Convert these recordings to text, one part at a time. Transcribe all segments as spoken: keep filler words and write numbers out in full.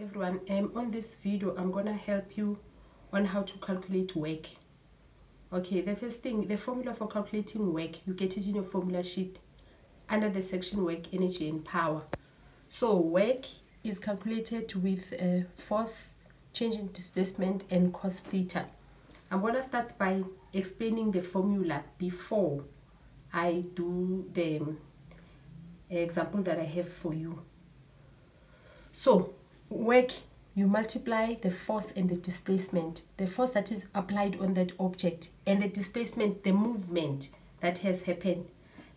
everyone, um, on this video I'm gonna help you on how to calculate work. Okay, the first thing, the formula for calculating work, you get it in your formula sheet under the section work, energy and power. So work is calculated with uh, force, change in displacement and cos theta. I'm gonna start by explaining the formula before I do the example that I have for you. So work, you multiply the force and the displacement, the force that is applied on that object and the displacement, the movement that has happened.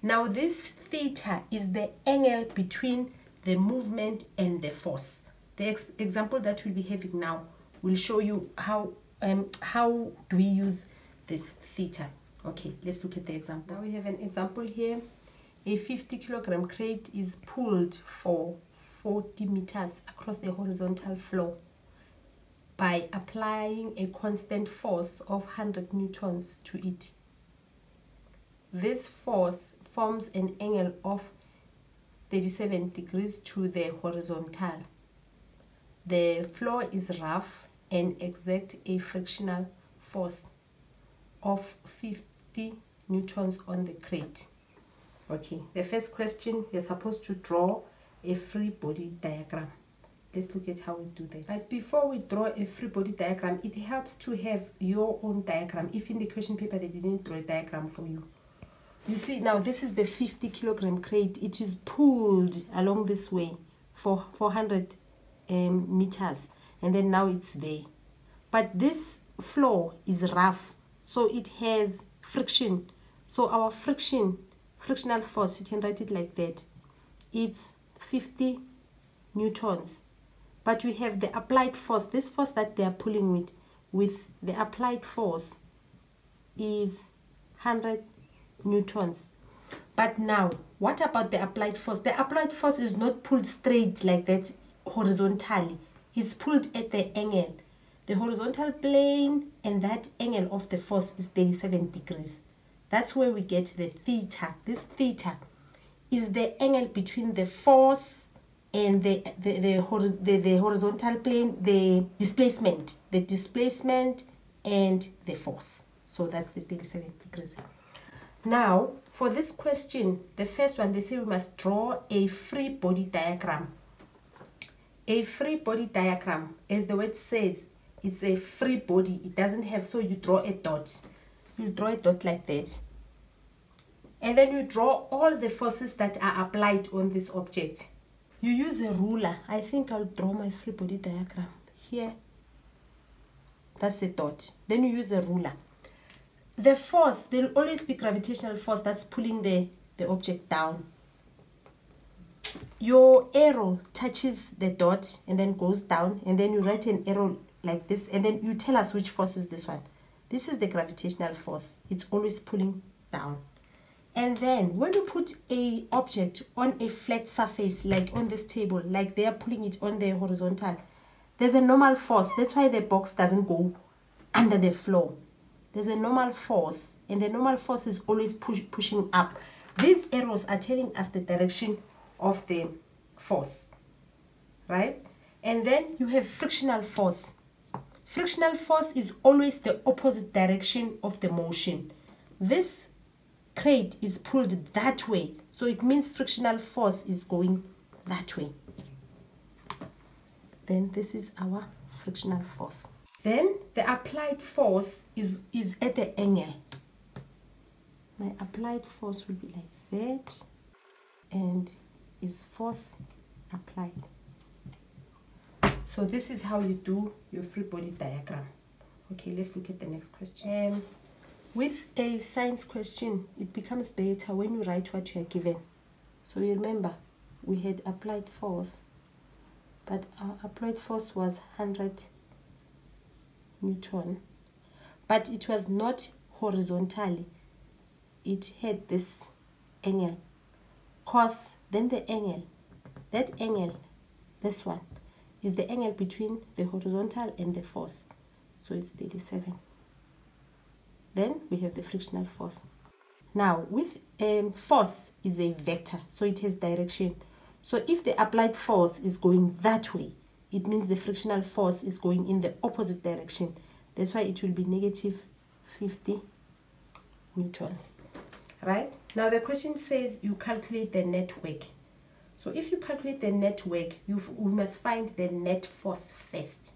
Now this theta is the angle between the movement and the force. The ex example that we'll be having now will show you how um, how do we use this theta. Okay, let's look at the example. Now we have an example here. A fifty kilogram crate is pulled for forty meters across the horizontal floor by applying a constant force of one hundred newtons to it. This force forms an angle of thirty-seven degrees to the horizontal. The floor is rough and exerts a frictional force of fifty newtons on the crate. Okay, the first question, you're supposed to draw a free body diagram. Let's look at how we do that. But before we draw a free body diagram, it helps to have your own diagram if in the question paper they didn't draw a diagram for you. You see, now this is the fifty kilogram crate. It is pulled along this way for four hundred um, meters and then now it's there, but this floor is rough, so it has friction. So our friction, frictional force, you can write it like that, it's fifty newtons, but we have the applied force, this force that they are pulling with with the applied force is one hundred newtons. But now what about the applied force? The applied force is not pulled straight like that horizontally, it's pulled at the angle, the horizontal plane, and that angle of the force is thirty-seven degrees. That's where we get the theta. This theta is the angle between the force and the the, the the the horizontal plane, the displacement, the displacement and the force. So that's the thirty-seven degrees. Now for this question, the first one, they say we must draw a free body diagram. A free body diagram, as the word says, it's a free body. It doesn't have, so you draw a dot. You draw a dot like that. And then you draw all the forces that are applied on this object. You use a ruler. I think I'll draw my free body diagram here. That's a dot. Then you use a ruler. The force, there will always be gravitational force that's pulling the, the object down. Your arrow touches the dot and then goes down, and then you write an arrow like this, and then you tell us which force is this one. This is the gravitational force. It's always pulling down. And then when you put a object on a flat surface, like on this table, like they are pulling it on the horizontal, there's a normal force. That's why the box doesn't go under the floor. There's a normal force, and the normal force is always push, pushing up. These arrows are telling us the direction of the force, right? And then you have frictional force. Frictional force is always the opposite direction of the motion. This crate is pulled that way, so it means frictional force is going that way. Then this is our frictional force. Then the applied force is is at the angle. My applied force will be like that, and is force applied. So this is how you do your free body diagram. Okay, let's look at the next question. Um, With a science question, it becomes better when you write what you are given. So you remember, we had applied force, but our applied force was one hundred newton. But it was not horizontally. It had this angle. Cos, then the angle. That angle, this one, is the angle between the horizontal and the force. So it's thirty-seven. Then we have the frictional force. Now with um, force is a vector, so it has direction. So if the applied force is going that way, it means the frictional force is going in the opposite direction. That's why it will be negative fifty newtons. Right? Now the question says you calculate the net work. So if you calculate the net work, you must find the net force first.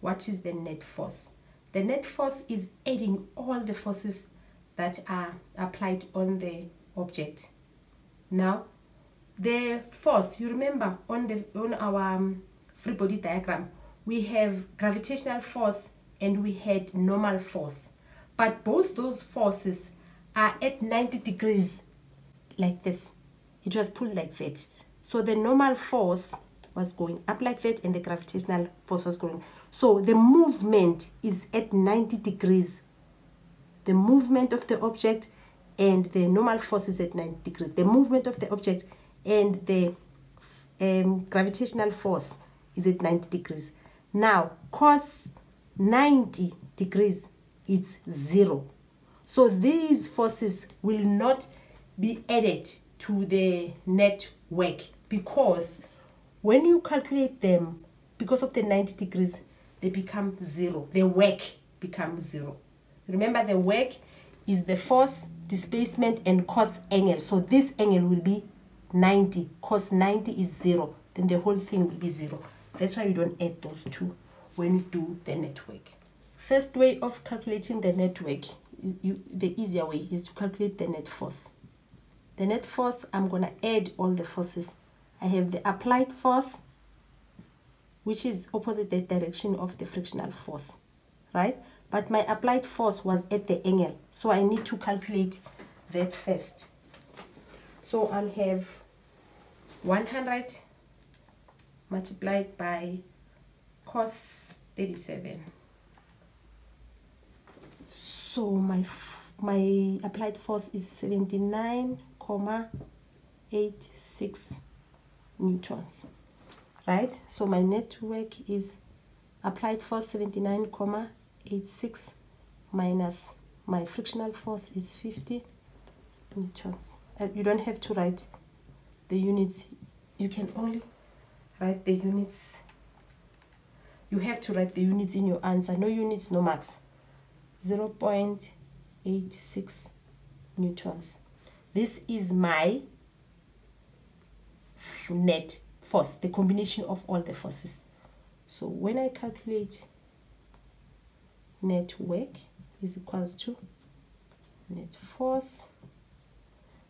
What is the net force? The net force is adding all the forces that are applied on the object. Now, the force, you remember on, the, on our um, free body diagram, we have gravitational force and we had normal force. But both those forces are at ninety degrees like this. It was pulled like that. So the normal force was going up like that and the gravitational force was going. So the movement is at ninety degrees. The movement of the object and the normal force is at ninety degrees. The movement of the object and the um, gravitational force is at ninety degrees. Now, cos ninety degrees, it's zero. So these forces will not be added to the net work because when you calculate them, because of the ninety degrees, they become zero. The work becomes zero. Remember, the work is the force, displacement, and cos angle. So this angle will be ninety. Cos ninety is zero. Then the whole thing will be zero. That's why you don't add those two when you do the net work. First way of calculating the net work, you, the easier way, is to calculate the net force. The net force, I'm going to add all the forces. I have the applied force, which is opposite the direction of the frictional force, right? But my applied force was at the angle, so I need to calculate that first. So I'll have one hundred multiplied by cos thirty-seven. So my my applied force is seventy-nine point eight six newtons. Right, so my net work is applied force seventy-nine point eight six minus my frictional force is fifty newtons. And you don't have to write the units, you can only write the units. You have to write the units in your answer, no units, no marks. zero point eight six newtons. This is my net force, the combination of all the forces. So when I calculate net work is equals to net force,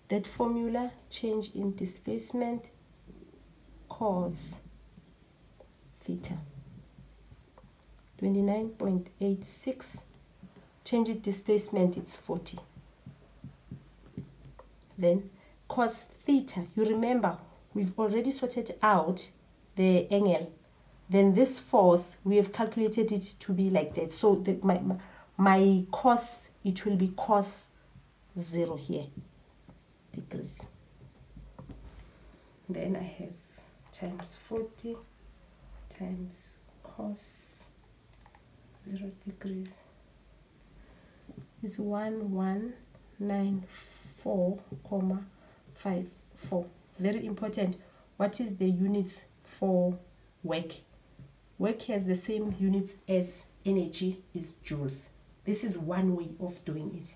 that formula, change in displacement, cos theta, twenty-nine point eight six, change in displacement, it's forty. Then cos theta, you remember, we've already sorted out the angle. Then this force, we have calculated it to be like that. So the, my, my, my cos, it will be cos zero here, degrees. Then I have times forty times cos zero degrees is one one nine four point five four. Very important. What is the units for work? Work has the same units as energy is joules. This is one way of doing it.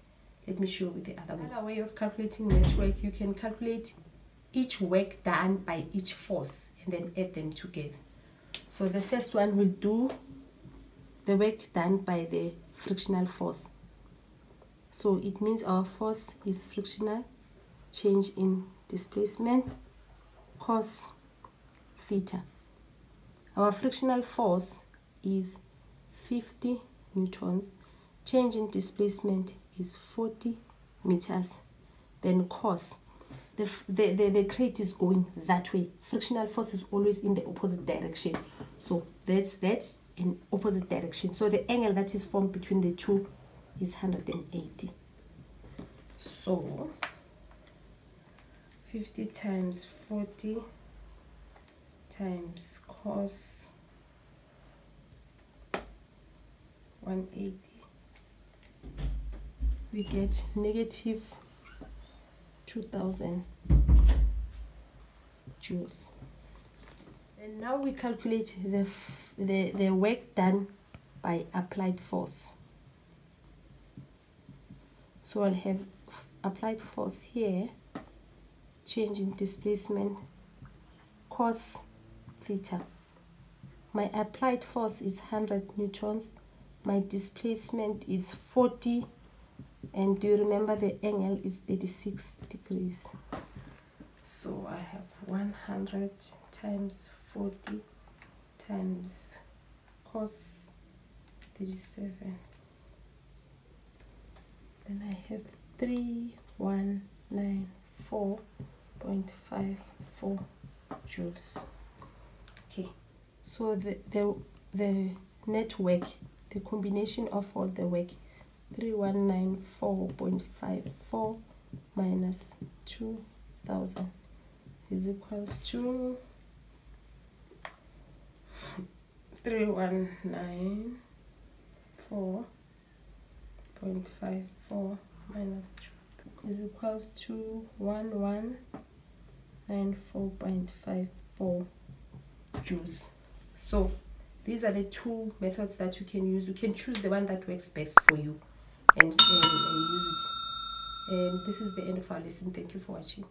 Let me show you the other way. Another way of calculating net work, you can calculate each work done by each force and then add them together. So the first one will do the work done by the frictional force. So it means our force is frictional, change in displacement, cos theta. Our frictional force is fifty newtons. Change in displacement is forty meters. Then cos. The, the, the, the crate is going that way. Frictional force is always in the opposite direction. So that's that in opposite direction. So the angle that is formed between the two is one hundred eighty. So fifty times forty times cos one hundred eighty, we get negative two thousand joules. And now we calculate the, the, the work done by applied force. So I'll have applied force here, change in displacement, cos theta. My applied force is one hundred newtons, my displacement is forty, and do you remember the angle is thirty-six degrees. So I have one hundred times forty times cos thirty-seven. Then I have three thousand one hundred ninety-four point five four joules. Okay, so the, the, the network, the combination of all the work, three thousand one hundred ninety-four point five four minus two thousand is equals to three thousand one hundred ninety-four point five four minus two is equals to eleven ninety-four point five four joules. So these are the two methods that you can use. You can choose the one that works best for you and, and, and use it. And this is the end of our lesson. Thank you for watching.